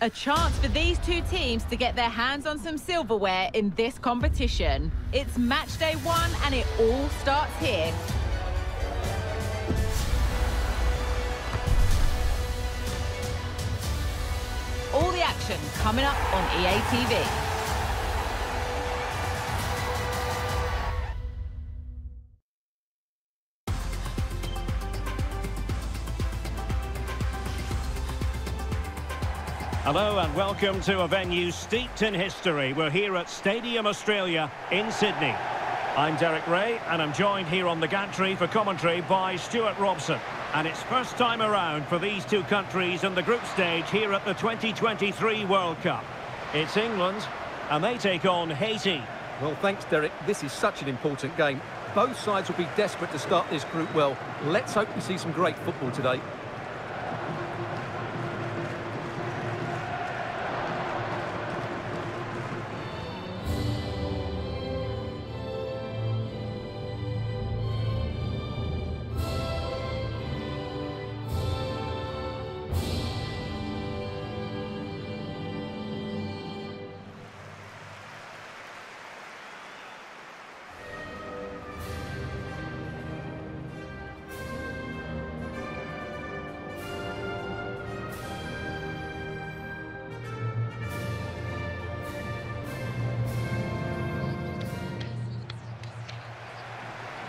A chance for these two teams to get their hands on some silverware in this competition. It's match day one and it all starts here. All the action coming up on EA TV. Hello and welcome to a venue steeped in history. We're here at Stadium Australia in Sydney. I'm Derek Ray and I'm joined here on the gantry for commentary by Stuart Robson. And it's first time around for these two countries in the group stage here at the 2023 World Cup. It's England and they take on Haiti. Well, thanks, Derek. This is such an important game. Both sides will be desperate to start this group well. Let's hope we see some great football today.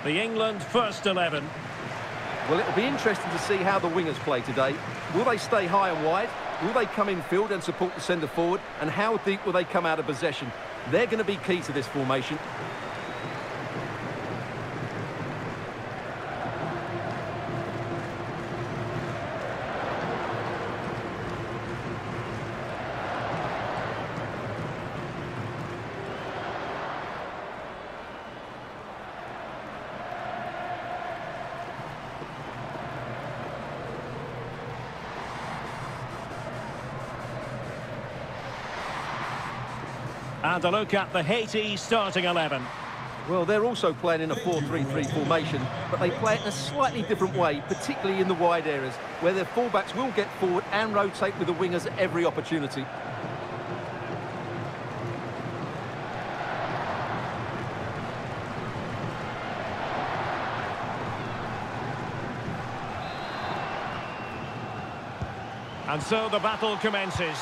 The England first 11. Well, it'll be interesting to see how the wingers play today. Will they stay high and wide? Will they come infield and support the centre forward? And how deep will they come out of possession? They're going to be key to this formation. And a look at the Haiti starting 11. Well, they're also playing in a 4-3-3 formation, but they play it in a slightly different way, particularly in the wide areas, where their fullbacks will get forward and rotate with the wingers at every opportunity. And so the battle commences.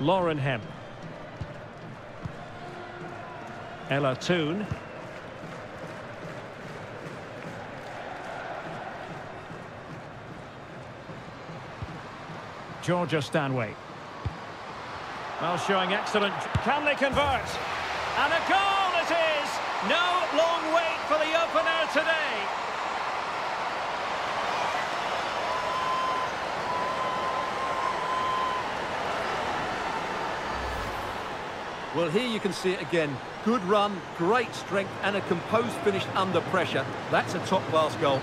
Lauren Hemp, Ella Toon, Georgia Stanway. Well, showing excellent. Can they convert? And a goal it is! No long wait for the opener today. Well, here you can see it again. Good run, great strength, and a composed finish under pressure. That's a top-class goal.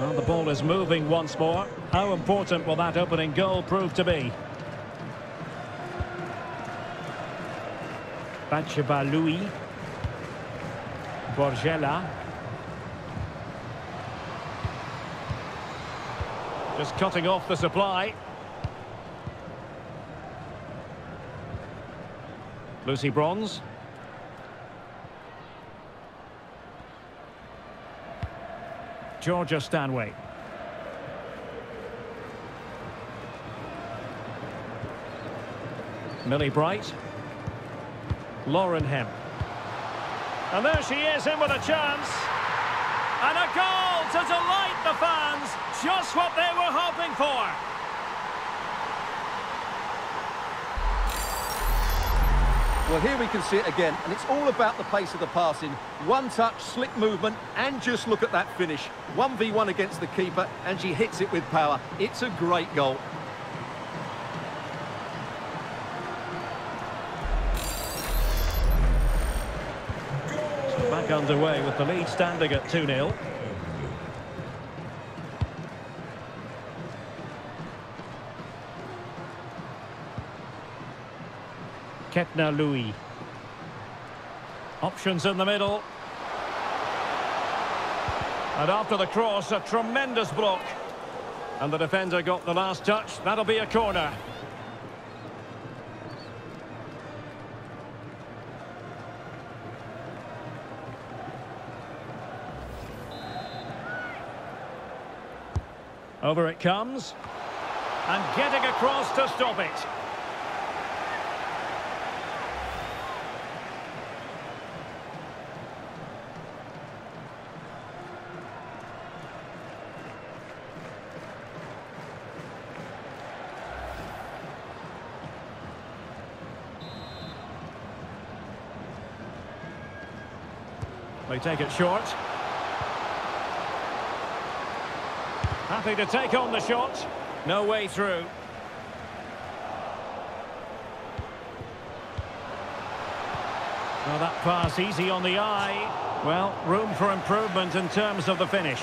Well, the ball is moving once more. How important will that opening goal prove to be? Batcheba Louis Borgella. Just cutting off the supply. Lucy Bronze. Georgia Stanway. Millie Bright. Lauren Hemp. And there she is in with a chance. And a goal to delight the fans. Just what they were hoping for. Well, here we can see it again. And it's all about the pace of the passing. One touch, slick movement, and just look at that finish. 1v1 against the keeper, and she hits it with power. It's a great goal. back underway with the lead standing at 2-0. Ketna Louis. Options in the middle. And after the cross, a tremendous block. And the defender got the last touch. That'll be a corner. Over it comes. And getting across to stop it. They take it short. Happy to take on the shot. No way through. Well, that pass easy on the eye. Well, room for improvement in terms of the finish.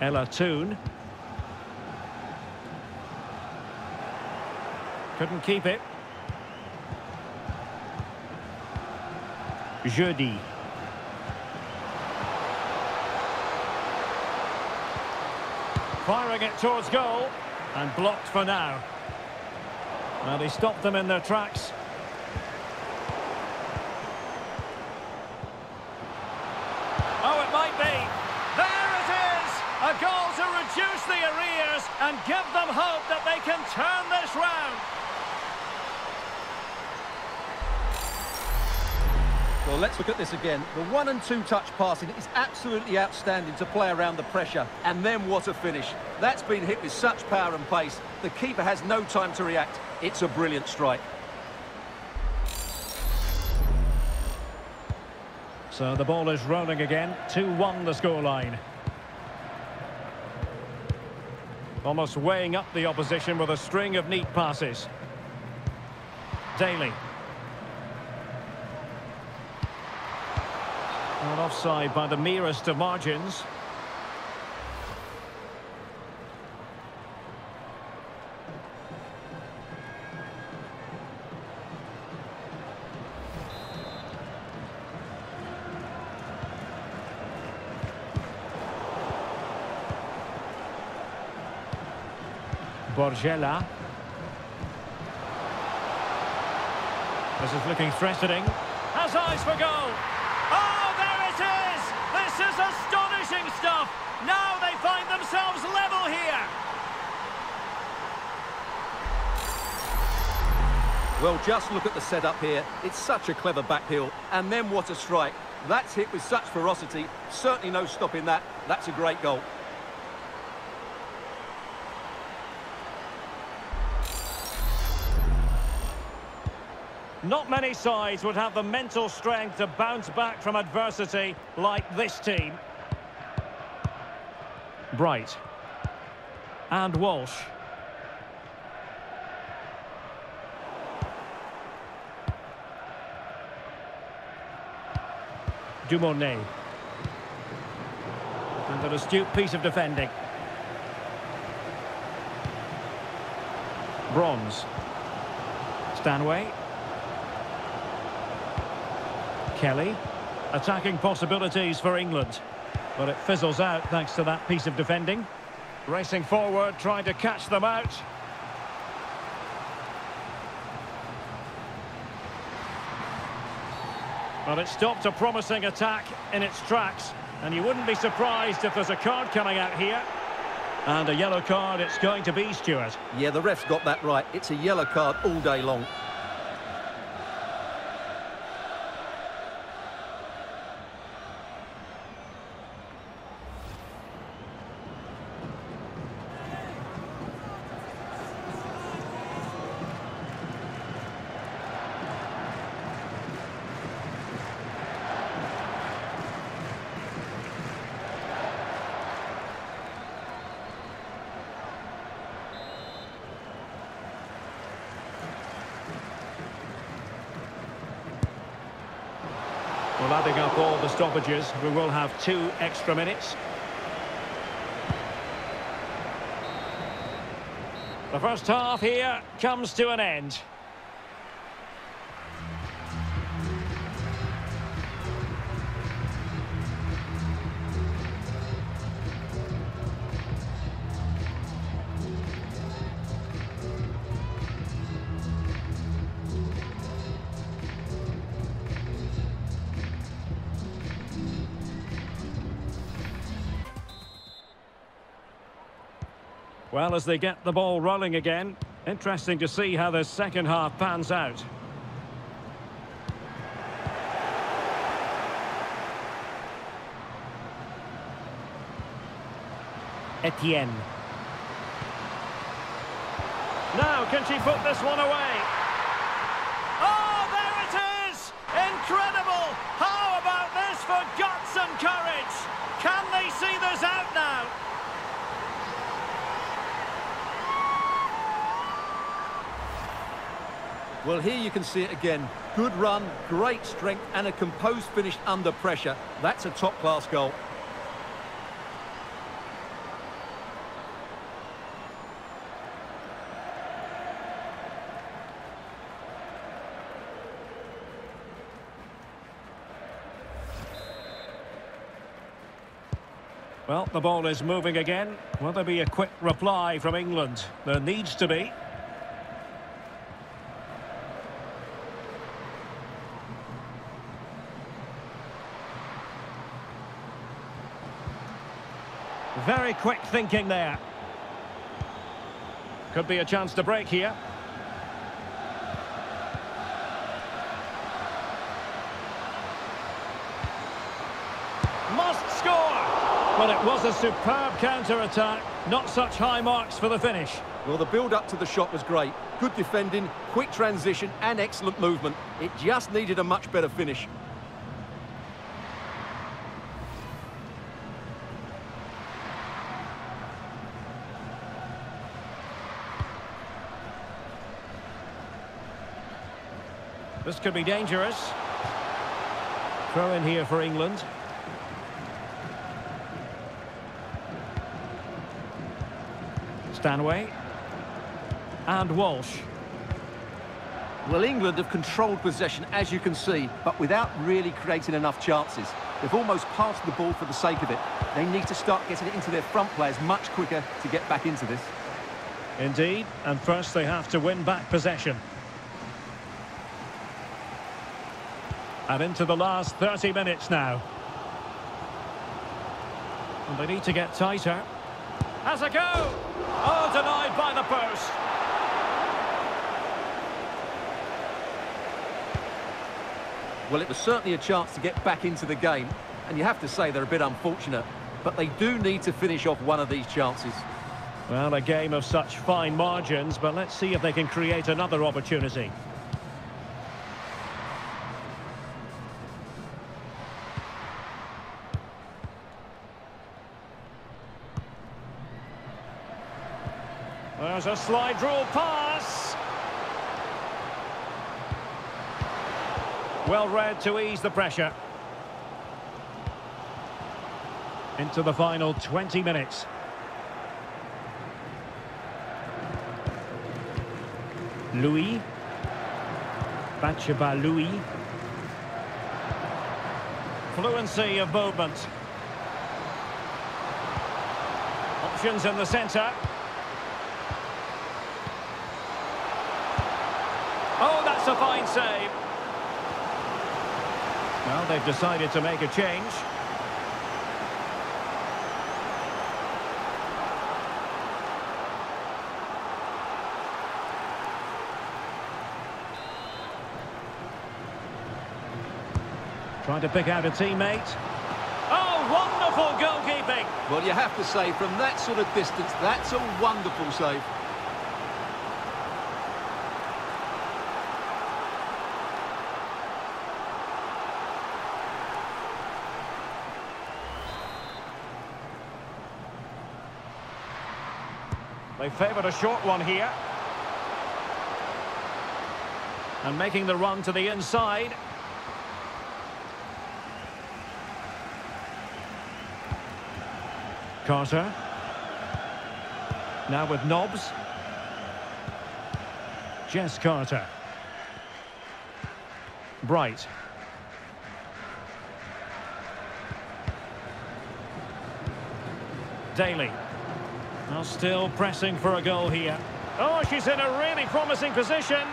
Ella Toon. Couldn't keep it. Jeudy. Firing it towards goal and blocked for now. Well, they stopped them in their tracks. Oh, it might be. A goal to reduce the arrears and give them hope that they can turn this round. Well, let's look at this again. The 1- and 2- touch passing is absolutely outstanding to play around the pressure. And then what a finish. That's been hit with such power and pace. The keeper has no time to react. It's a brilliant strike. So the ball is rolling again. 2-1 the scoreline. Almost weighing up the opposition with a string of neat passes. Daly. Not offside by the merest of margins. Borgella. This is looking threatening. Has eyes for goal. Oh, there it is! This is astonishing stuff. Now they find themselves level here. Well, just look at the setup here. It's such a clever back heel. And then what a strike. That's hit with such ferocity. Certainly no stopping that. That's a great goal. Not many sides would have the mental strength to bounce back from adversity like this team. Bright. And Walsh. Dumonet. And an astute piece of defending. Bronze. Stanway. Kelly, attacking possibilities for England, but it fizzles out thanks to that piece of defending. Racing forward, trying to catch them out. Well, it stopped a promising attack in its tracks, and you wouldn't be surprised if there's a card coming out here. And a yellow card it's going to be, Stewart. Yeah, the ref's got that right. It's a yellow card all day long. Well, adding up all the stoppages, we will have 2 extra minutes. The first half here comes to an end. Well, as they get the ball rolling again, interesting to see how the second half pans out. Etienne. Now, can she put this one away? Oh, there it is! Incredible! How about this for guts and courage? Can they see this out now? Well, here you can see it again. Good run, great strength, and a composed finish under pressure. That's a top-class goal. Well, the ball is moving again. Will there be a quick reply from England? There needs to be. Very quick thinking there. Could be a chance to break here. Must score! Well, it was a superb counter-attack. Not such high marks for the finish. Well, the build-up to the shot was great. Good defending, quick transition, and excellent movement. It just needed a much better finish. This could be dangerous. Throw in here for England. Stanway. And Walsh. Well, England have controlled possession, as you can see, but without really creating enough chances. They've almost passed the ball for the sake of it. They need to start getting it into their front players much quicker to get back into this. Indeed, and first they have to win back possession. And into the last 30 minutes now. And they need to get tighter. Has a go! Oh, denied by the post. Well, it was certainly a chance to get back into the game. And you have to say they're a bit unfortunate. But they do need to finish off one of these chances. Well, a game of such fine margins, but let's see if they can create another opportunity. There's a slide rule pass. Well read to ease the pressure. Into the final 20 minutes. Louis. Batcheba Louis. Fluency of movement. Options in the centre. Oh, that's a fine save. Well, they've decided to make a change. Trying to pick out a teammate. Oh, wonderful goalkeeping. Well, you have to say, from that sort of distance, that's a wonderful save. They favoured a short one here. And making the run to the inside. Carter. Now with Nobbs. Jess Carter. Bright. Daly. Now still pressing for a goal here. Oh, she's in a really promising position.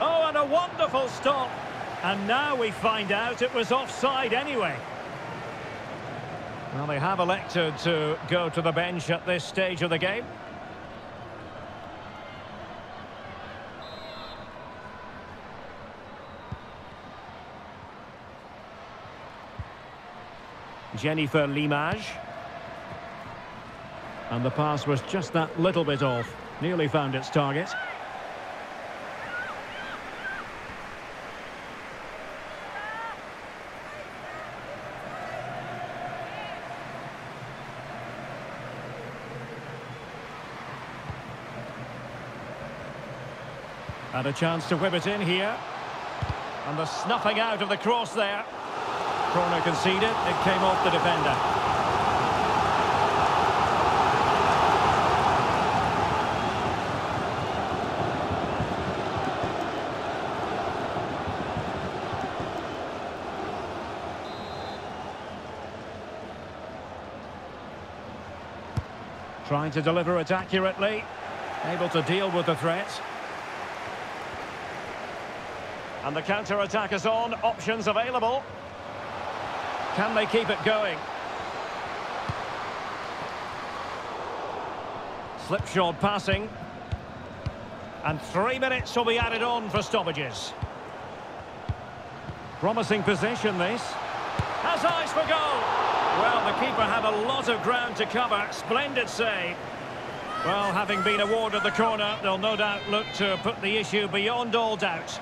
Oh, and a wonderful stop. And now we find out it was offside anyway. Well, they have elected to go to the bench at this stage of the game. Jennifer Limage. And the pass was just that little bit off. Nearly found its target. And a chance to whip it in here. And the snuffing out of the cross there. Corner conceded. It came off the defender. Trying to deliver it accurately. Able to deal with the threat. And the counter-attack is on. Options available. Can they keep it going? Slipshod passing. And 3 minutes will be added on for stoppages. Promising position, this. Has eyes for goal. Well, the keeper had a lot of ground to cover. Splendid save. Well, having been awarded the corner, they'll no doubt look to put the issue beyond all doubt.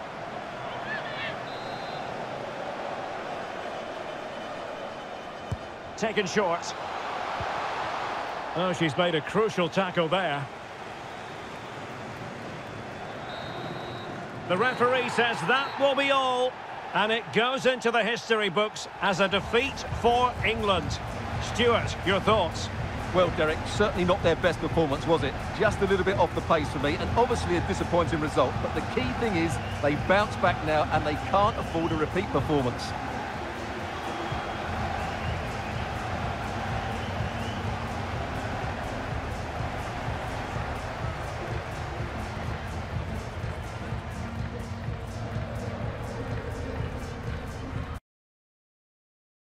Taken short. Oh, she's made a crucial tackle there. The referee says that will be all. And it goes into the history books as a defeat for England. Stuart, your thoughts? Well, Derek, certainly not their best performance, was it? Just a little bit off the pace for me, and obviously a disappointing result. But the key thing is they bounce back now, and they can't afford a repeat performance.